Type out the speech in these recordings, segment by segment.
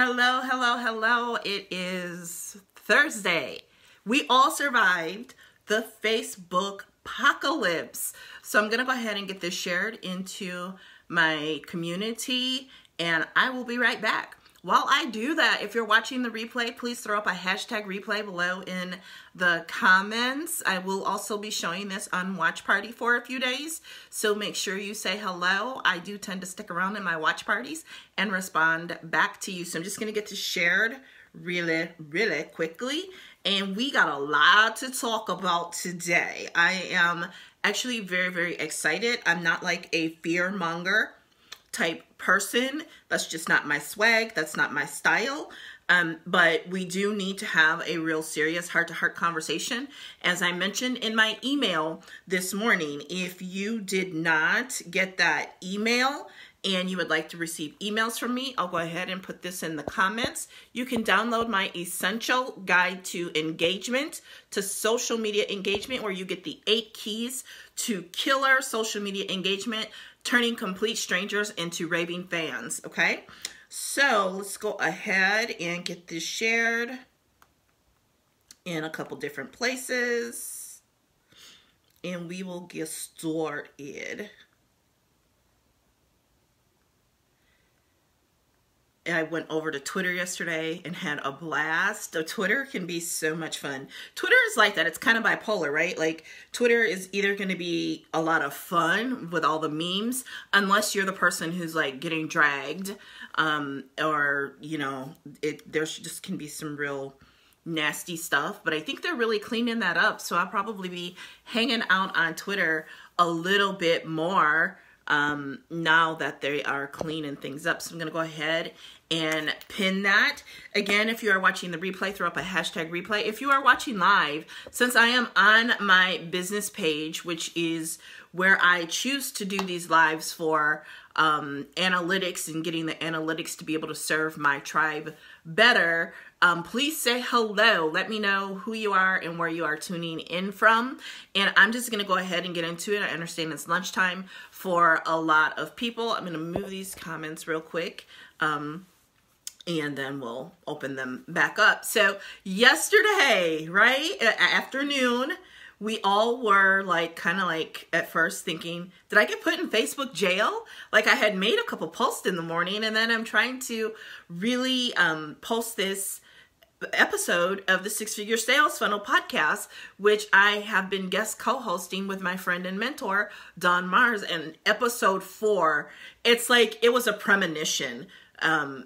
Hello, hello, hello. It is Thursday. We all survived the Facebook apocalypse. So I'm going to go ahead and get this shared into my community and I will be right back. While I do that, if you're watching the replay, please throw up a hashtag replay below in the comments. I will also be showing this on Watch Party for a few days, so make sure you say hello. I do tend to stick around in my watch parties and respond back to you. So I'm just going to get to shared really quickly. And we got a lot to talk about today. I am actually very excited. I'm not like a fear monger type person. That's just not my swag. That's not my style. But we do need to have a real serious heart-to-heart conversation. As I mentioned in my email this morning, if you did not get that email and you would like to receive emails from me, I'll go ahead and put this in the comments. You can download my essential guide to engagement, to social media engagement, where you get the 8 keys to killer social media engagement, turning complete strangers into raving fans, okay? So let's go ahead and get this shared in a couple different places, and we will get started. I went over to Twitter yesterday and had a blast. Twitter can be so much fun. Twitter is like that. It's kind of bipolar, right? Like Twitter is either going to be a lot of fun with all the memes, unless you're the person who's like getting dragged, or, you know, there's just can be some real nasty stuff, but I think they're really cleaning that up. So I'll probably be hanging out on Twitter a little bit more now that they are cleaning things up. So I'm going to go ahead and pin that. Again, if you are watching the replay, throw up a hashtag replay. If you are watching live, since I am on my business page, which is where I choose to do these lives for analytics and getting the analytics to be able to serve my tribe better, please say hello. Let me know who you are and where you are tuning in from. And I'm just going to go ahead and get into it. I understand it's lunchtime for a lot of people. I'm going to move these comments real quick, and then we'll open them back up. So yesterday, right, afternoon, we all were like, kind of like at first thinking, did I get put in Facebook jail? Like I had made a couple posts in the morning, and then I'm trying to really post this episode of the Six Figure Sales Funnel podcast, which I have been guest co-hosting with my friend and mentor, Don Mars, and episode 4. It's like, it was a premonition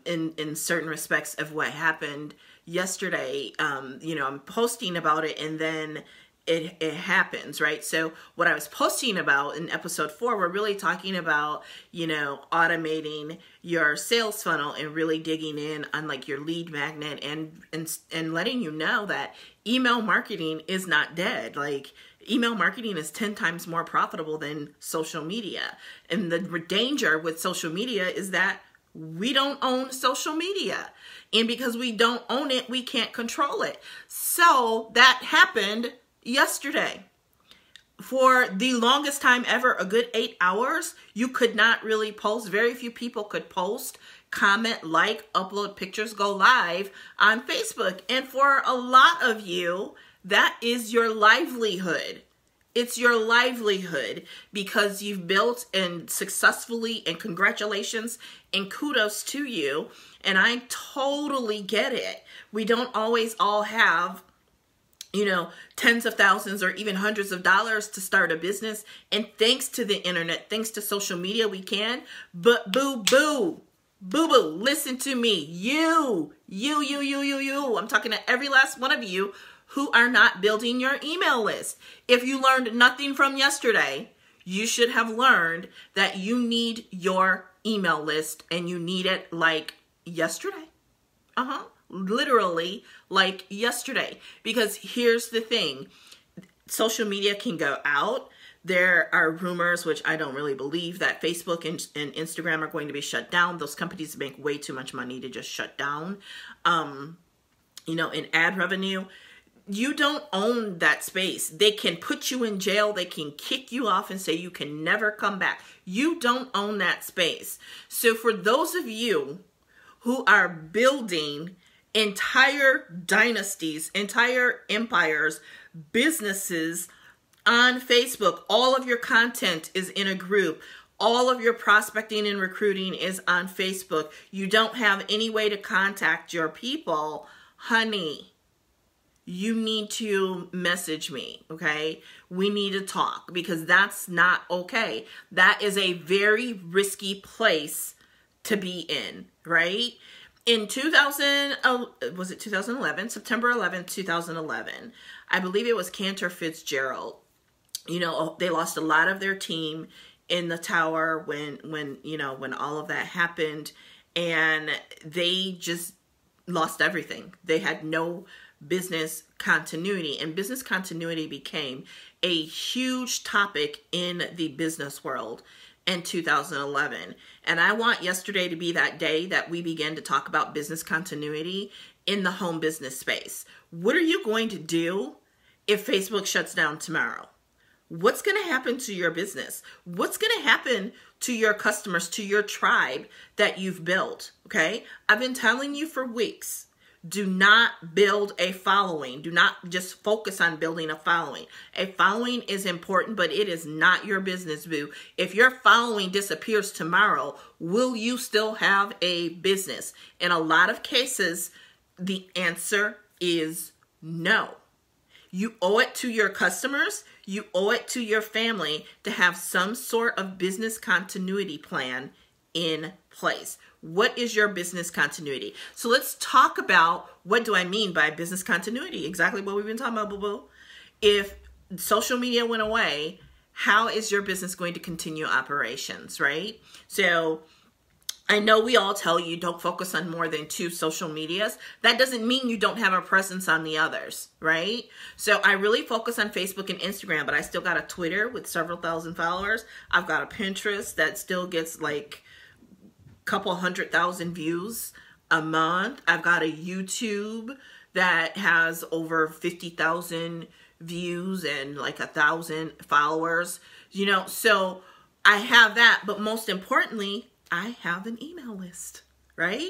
in certain respects of what happened yesterday. You know, I'm posting about it and then it happens, right? So what I was posting about in episode 4, we're really talking about, you know, automating your sales funnel and really digging in on like your lead magnet and letting you know that email marketing is not dead. Like email marketing is 10 times more profitable than social media. And the danger with social media is that we don't own social media, and because we don't own it, we can't control it. So that happened yesterday. For the longest time ever, a good 8 hours, you could not really post. Very few people could post, comment, like, upload pictures, go live on Facebook. And for a lot of you, that is your livelihood. It's your livelihood, because you've built and successfully, and congratulations and kudos to you. And I totally get it. We don't always all have, you know, tens of thousands or even hundreds of dollars to start a business. And thanks to the internet, thanks to social media, we can. But boo boo, listen to me. You. I'm talking to every last one of you who are not building your email list. If you learned nothing from yesterday, you should have learned that you need your email list, and you need it like yesterday. Literally like yesterday, because here's the thing. Social media can go out. There are rumors, which I don't really believe, that Facebook and Instagram are going to be shut down. Those companies make way too much money to just shut down, you know, in ad revenue. You don't own that space. They can put you in jail. They can kick you off and say you can never come back. You don't own that space. So for those of you who are building entire dynasties, entire empires, businesses on Facebook. All of your content is in a group. All of your prospecting and recruiting is on Facebook. You don't have any way to contact your people. Honey, you need to message me, okay? We need to talk, because that's not okay. That is a very risky place to be in, right? In 2011, September 11th, 2011, I believe it was Cantor Fitzgerald. You know, they lost a lot of their team in the tower when all of that happened, and they just lost everything. They had no business continuity, and business continuity became a huge topic in the business world in 2011. And I want yesterday to be that day that we begin to talk about business continuity in the home business space. What are you going to do if Facebook shuts down tomorrow? What's going to happen to your business? What's going to happen to your customers, to your tribe that you've built? Okay. I've been telling you for weeks, do not build a following. Do not just focus on building a following. A following is important, but it is not your business, boo. If your following disappears tomorrow, will you still have a business? In a lot of cases, the answer is no. You owe it to your customers, you owe it to your family to have some sort of business continuity plan in place. What is your business continuity? So let's talk about, what do I mean by business continuity? Exactly what we've been talking about, boo-boo. If social media went away, how is your business going to continue operations, right? So I know we all tell you don't focus on more than 2 social medias. That doesn't mean you don't have a presence on the others, right? So I really focus on Facebook and Instagram, but I still got a Twitter with several thousand followers. I've got a Pinterest that still gets like a couple 100,000 views a month. I've got a YouTube that has over 50,000 views and like 1,000 followers, you know, so I have that. But most importantly, I have an email list, right?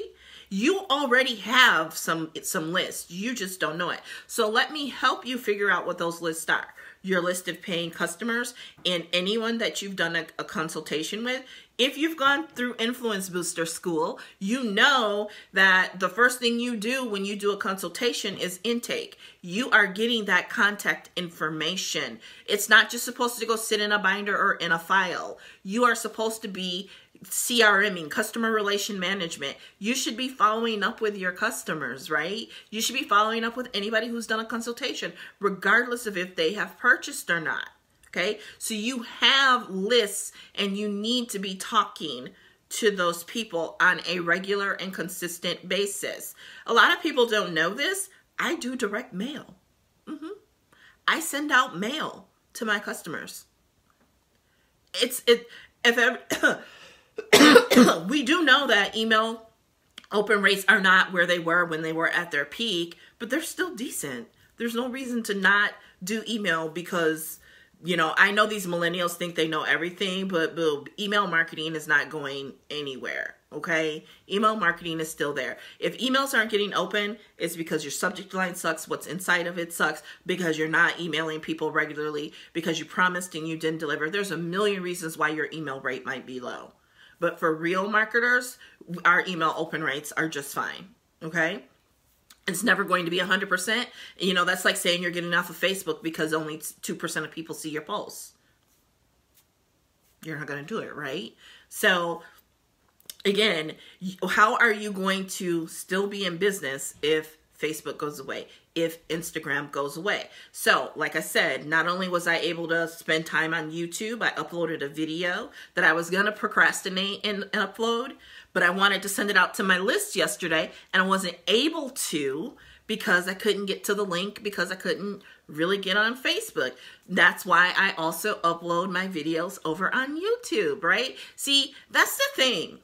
You already have some lists. You just don't know it. So let me help you figure out what those lists are. Your list of paying customers and anyone that you've done a consultation with. If you've gone through Influence Booster School, you know that the first thing you do when you do a consultation is intake. You are getting that contact information. It's not just supposed to go sit in a binder or in a file. You are supposed to be CRMing, customer relation management. You should be following up with your customers, right? You should be following up with anybody who's done a consultation, regardless of if they have purchased or not, okay? So you have lists, and you need to be talking to those people on a regular and consistent basis. A lot of people don't know this. I do direct mail. I send out mail to my customers. We do know that email open rates are not where they were when they were at their peak, but they're still decent. There's no reason to not do email, because, you know, I know these millennials think they know everything, but boo, email marketing is not going anywhere, okay? Email marketing is still there. If emails aren't getting open, it's because your subject line sucks, what's inside of it sucks, because you're not emailing people regularly, because you promised and you didn't deliver. There's a million reasons why your email rate might be low. But for real marketers, our email open rates are just fine, okay? It's never going to be 100%. You know, that's like saying you're getting off of Facebook because only 2% of people see your posts. You're not going to do it, right? So, again, how are you going to still be in business if Facebook goes away, if Instagram goes away? So, like I said, not only was I able to spend time on YouTube, I uploaded a video that I was going to procrastinate and upload, but I wanted to send it out to my list yesterday, and I wasn't able to because I couldn't get to the link, because I couldn't really get on Facebook. That's why I also upload my videos over on YouTube, right? See, that's the thing.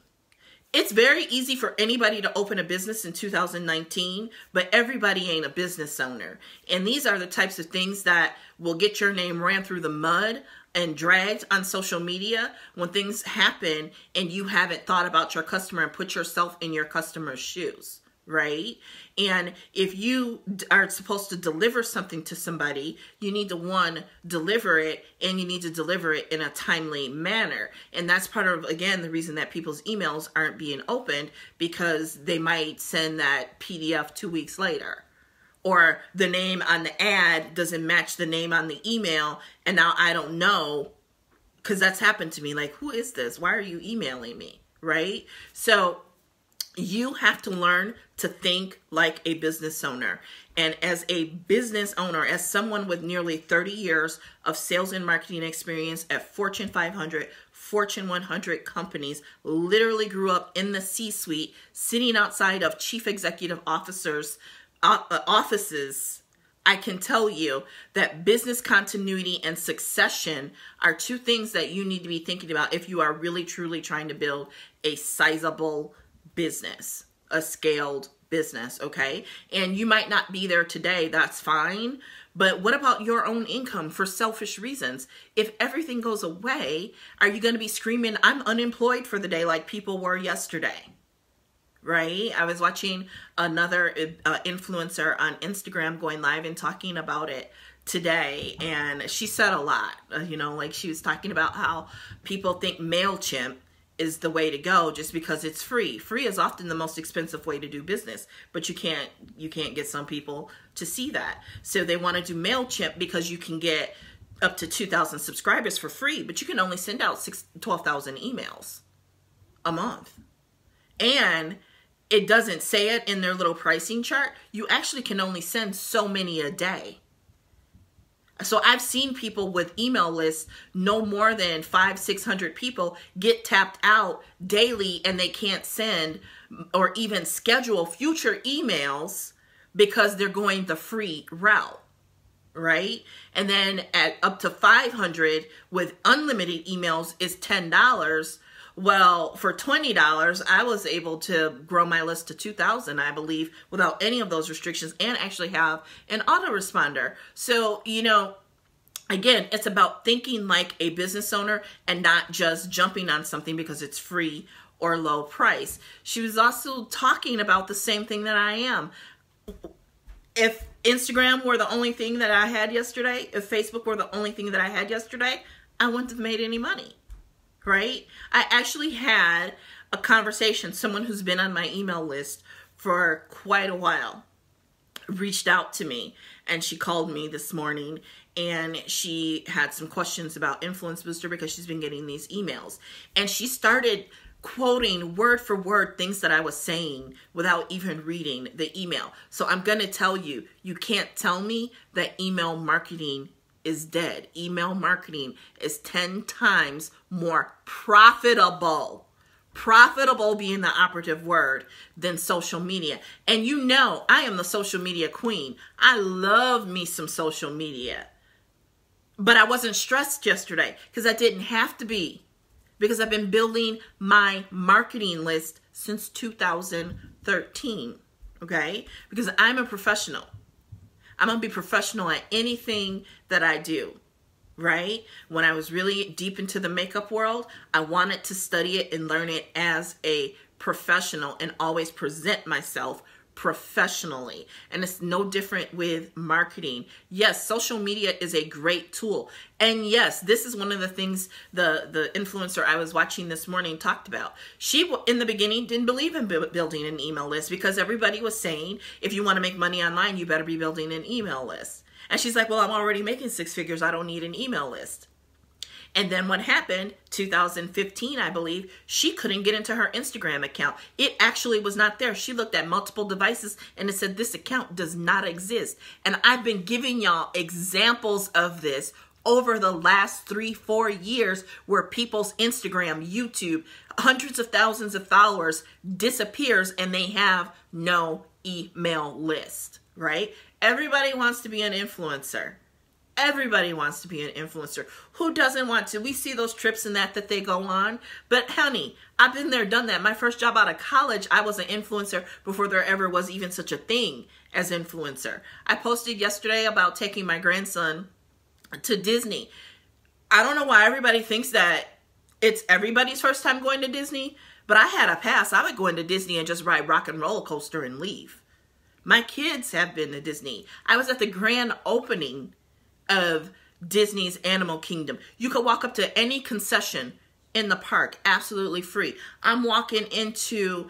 It's very easy for anybody to open a business in 2019, but everybody ain't a business owner. And these are the types of things that will get your name ran through the mud and dragged on social media, when things happen and you haven't thought about your customer and put yourself in your customer's shoes, right? And if you are supposed to deliver something to somebody, you need to, one, deliver it, and you need to deliver it in a timely manner. And that's part of, again, the reason that people's emails aren't being opened, because they might send that PDF 2 weeks later. Or the name on the ad doesn't match the name on the email, and now I don't know, because that's happened to me. Like, who is this? Why are you emailing me, right? So you have to learn to think like a business owner. And as a business owner, as someone with nearly 30 years of sales and marketing experience at Fortune 500, Fortune 100 companies, literally grew up in the C-suite, sitting outside of chief executive officers' offices, I can tell you that business continuity and succession are two things that you need to be thinking about if you are really truly trying to build a sizable business, a scaled business, okay? And you might not be there today, that's fine, but what about your own income for selfish reasons? If everything goes away, are you going to be screaming, I'm unemployed for the day, like people were yesterday? Right? I was watching another influencer on Instagram going live and talking about it today. And she said a lot, you know, like she was talking about how people think MailChimp is the way to go just because it's free. Free is often the most expensive way to do business, but you can't get some people to see that. So they want to do MailChimp because you can get up to 2,000 subscribers for free, but you can only send out 12,000 emails a month. And it doesn't say it in their little pricing chart. You actually can only send so many a day. So I've seen people with email lists, no more than 500-600 people, get tapped out daily, and they can't send or even schedule future emails because they're going the free route, right? And then at up to 500 with unlimited emails is $10. Well, for $20, I was able to grow my list to 2,000, I believe, without any of those restrictions, and actually have an autoresponder. So, you know, again, it's about thinking like a business owner and not just jumping on something because it's free or low price. She was also talking about the same thing that I am. If Instagram were the only thing that I had yesterday, if Facebook were the only thing that I had yesterday, I wouldn't have made any money. Right? I actually had a conversation. Someone who's been on my email list for quite a while reached out to me, and she called me this morning, and she had some questions about Influence Booster because she's been getting these emails, and she started quoting word for word things that I was saying without even reading the email. So I'm going to tell you, you can't tell me that email marketing is dead. Email marketing is 10 times more profitable. Profitable being the operative word than social media. And you know, I am the social media queen. I love me some social media. But I wasn't stressed yesterday because I didn't have to be, because I've been building my marketing list since 2013. Okay? Because I'm a professional. I'm going to be professional at anything that I do, right? When I was really deep into the makeup world, I wanted to study it and learn it as a professional and always present myself professionally. And it's no different with marketing. Yes, social media is a great tool. And yes, this is one of the things the influencer I was watching this morning talked about. She, in the beginning, didn't believe in building an email list because everybody was saying, if you want to make money online, you better be building an email list. And she's like, well, I'm already making six figures. I don't need an email list. And then what happened, 2015, I believe, she couldn't get into her Instagram account. It actually was not there. She looked at multiple devices and it said, this account does not exist. And I've been giving y'all examples of this over the last 3-4 years where people's Instagram, YouTube, hundreds of thousands of followers disappears and they have no email list, right? Everybody wants to be an influencer. Everybody wants to be an influencer. Who doesn't want to? We see those trips and that they go on. But honey, I've been there, done that. My first job out of college, I was an influencer before there ever was even such a thing as influencer. I posted yesterday about taking my grandson to Disney. I don't know why everybody thinks that it's everybody's first time going to Disney, but I had a pass. I would go into Disney and just ride Rock and Roller Coaster and leave. My kids have been to Disney. I was at the grand opening of Disney's Animal Kingdom. You could walk up to any concession in the park, absolutely free. I'm walking into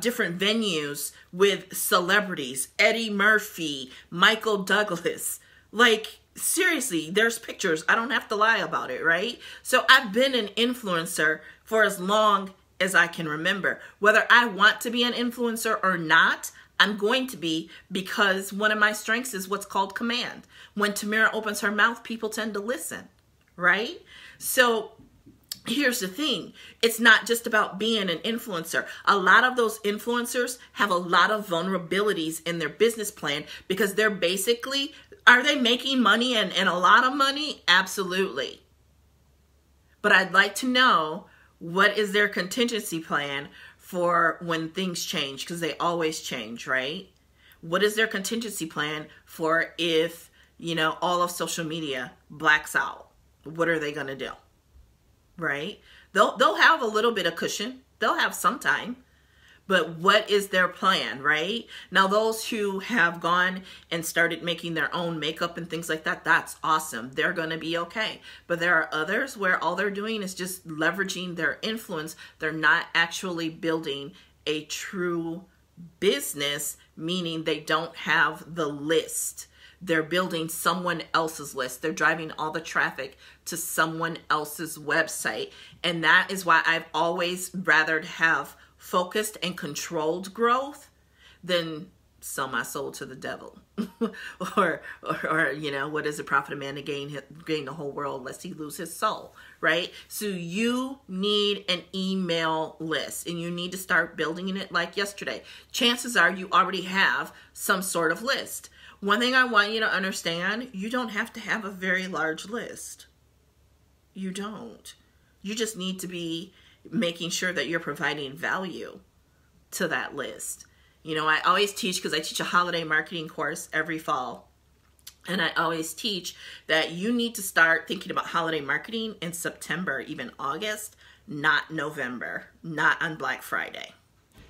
different venues with celebrities, Eddie Murphy, Michael Douglas. Like, seriously, there's pictures. I don't have to lie about it, right? So I've been an influencer for as long as I can remember. Whether I want to be an influencer or not, I'm going to be, because one of my strengths is what's called command. When Tamira opens her mouth, people tend to listen, right? So here's the thing. It's not just about being an influencer. A lot of those influencers have a lot of vulnerabilities in their business plan because they're basically, are they making money and a lot of money? Absolutely. But I'd like to know, what is their contingency plan for when things change? Because they always change, right? What is their contingency plan for if, you know, all of social media blacks out? What are they going to do, right? They'll have a little bit of cushion. They'll have some time. But what is their plan, right? Now, those who have gone and started making their own makeup and things like that, that's awesome. They're going to be okay. But there are others where all they're doing is just leveraging their influence. They're not actually building a true business, meaning they don't have the list. They're building someone else's list. They're driving all the traffic to someone else's website. And that is why I've always rather have focused and controlled growth than sell my soul to the devil or you know, what is it, profit a man to gain the whole world lest he lose his soul, right? So you need an email list, and you need to start building it like yesterday. Chances are you already have some sort of list. One thing I want you to understand, you don't have to have a very large list. You don't. You just need to be making sure that you're providing value to that list. You know, I always teach, because I teach a holiday marketing course every fall, and I always teach that you need to start thinking about holiday marketing in September, even August, not November, not on Black Friday,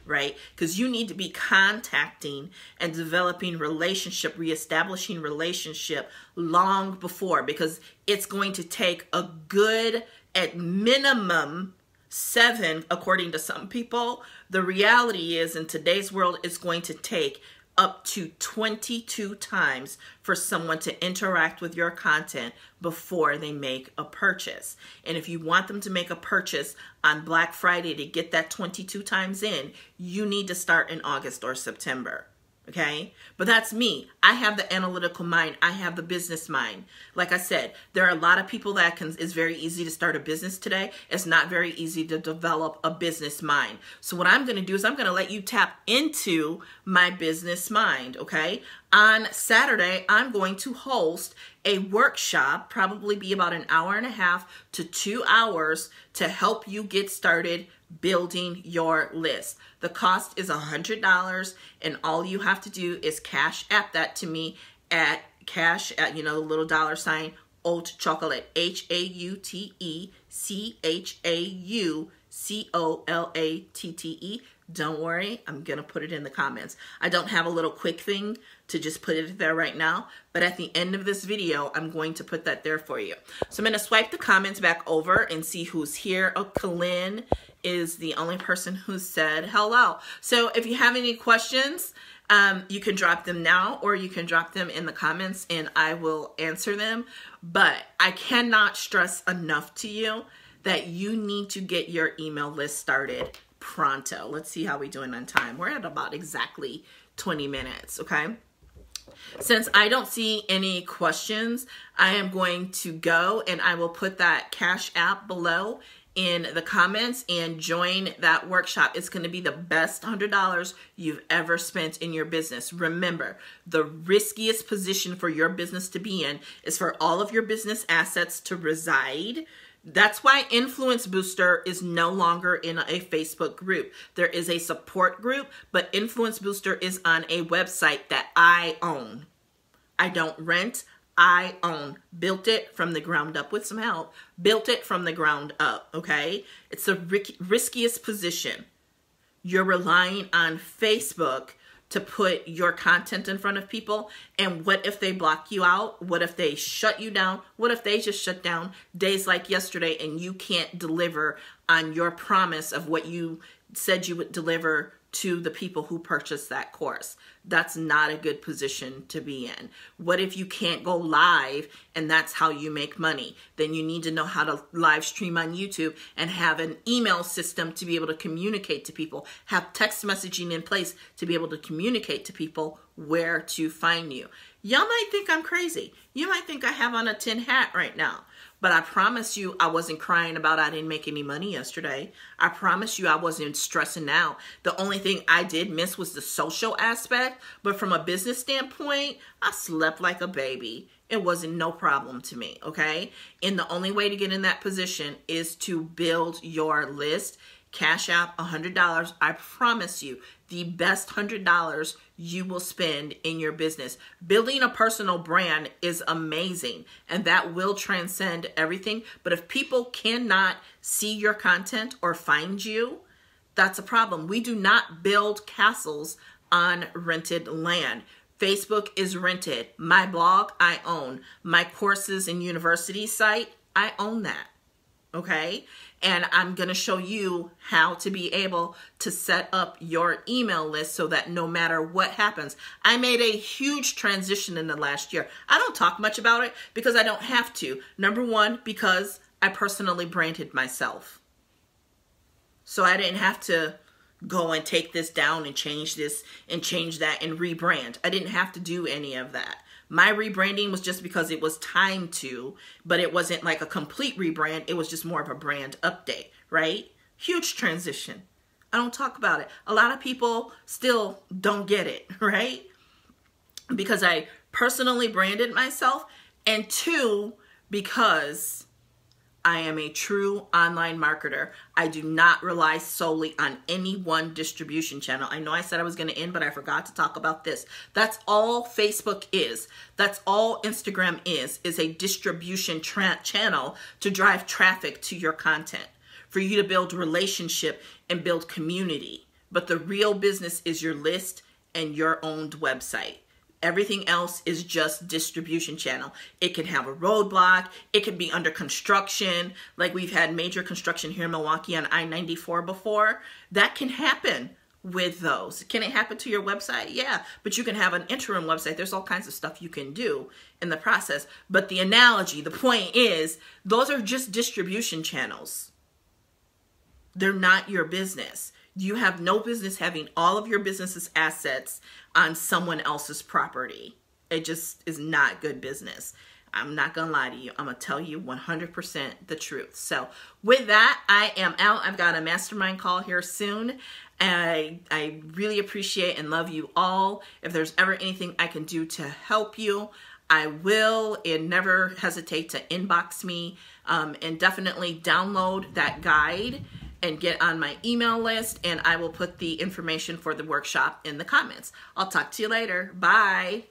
right? Because you need to be contacting and developing relationship, reestablishing relationship long before, because it's going to take a good, at minimum, 7, according to some people. The reality is, in today's world, it's going to take up to 22 times for someone to interact with your content before they make a purchase. And if you want them to make a purchase on Black Friday to get that 22 times in, you need to start in August or September. Okay, but that's me. I have the analytical mind. I have the business mind. Like I said, there are a lot of people that can, it's very easy to start a business today. It's not very easy to develop a business mind. So what I'm going to do is I'm going to let you tap into my business mind. Okay, on Saturday, I'm going to host a workshop, probably be about an hour and a half to 2 hours, to help you get started building your list. The cost is $100, and all you have to do is cash app that to me at cash at, you know, the little $ Haute Chocolate, HAUTECHAUCOLATTE. Don't worry, I'm gonna put it in the comments. I don't have a little quick thing to just put it there right now, but at the end of this video, I'm going to put that there for you. So I'm gonna swipe the comments back over and see who's here. Oh, Kalin is the only person who said hello. So if you have any questions, you can drop them now, or you can drop them in the comments and I will answer them. But I cannot stress enough to you that you need to get your email list started pronto. Let's see how we're doing on time. We're at about exactly 20 minutes, okay? Since I don't see any questions, I am going to go, and I will put that Cash App below in the comments, and join that workshop. It's going to be the best $100 you've ever spent in your business. Remember, the riskiest position for your business to be in is for all of your business assets to reside. That's why Influence Booster is no longer in a Facebook group. There is a support group, but Influence Booster is on a website that I own. I don't rent. I own. Built it from the ground up with some help. Built it from the ground up, okay? It's the riskiest position. You're relying on Facebook to put your content in front of people. And what if they block you out? What if they shut you down? What if they just shut down days like yesterday and you can't deliver on your promise of what you said you would deliver to the people who purchased that course? That's not a good position to be in. What if you can't go live and that's how you make money? Then you need to know how to live stream on YouTube and have an email system to be able to communicate to people, have text messaging in place to be able to communicate to people where to find you. Y'all might think I'm crazy. You might think I have on a tin hat right now. But I promise you I wasn't crying about I didn't make any money yesterday. I promise you I wasn't stressing out. The only thing I did miss was the social aspect. But from a business standpoint, I slept like a baby. It wasn't no problem to me, okay? And the only way to get in that position is to build your list. Cash out $100. I promise you the best $100 you will spend in your business. Building a personal brand is amazing and that will transcend everything. But if people cannot see your content or find you, that's a problem. We do not build castles on rented land. Facebook is rented. My blog, I own. My courses and university site, I own that. Okay? And I'm going to show you how to be able to set up your email list so that no matter what happens. I made a huge transition in the last year. I don't talk much about it because I don't have to. Number one, because I personally branded myself. So I didn't have to go and take this down and change this and change that and rebrand. I didn't have to do any of that. My rebranding was just because it was time to, but it wasn't like a complete rebrand. It was just more of a brand update, right? Huge transition. I don't talk about it. A lot of people still don't get it, right? Because I personally branded myself, and two, because I am a true online marketer. I do not rely solely on any one distribution channel. I know I said I was going to end, but I forgot to talk about this. That's all Facebook is. That's all Instagram is a distribution channel to drive traffic to your content, for you to build relationship and build community. But the real business is your list and your own website. Everything else is just distribution channel. It can have a roadblock. It can be under construction. Like we've had major construction here in Milwaukee on I-94 before. That can happen with those. Can it happen to your website? Yeah, but you can have an interim website. There's all kinds of stuff you can do in the process. But the analogy, the point is, those are just distribution channels. They're not your business. You have no business having all of your business's assets on someone else's property. It just is not good business. I'm not going to lie to you. I'm going to tell you 100% the truth. So with that, I am out. I've got a mastermind call here soon. I really appreciate and love you all. If there's ever anything I can do to help you, I will. And never hesitate to inbox me. And definitely download that guide and get on my email list, and I will put the information for the workshop in the comments. I'll talk to you later. Bye.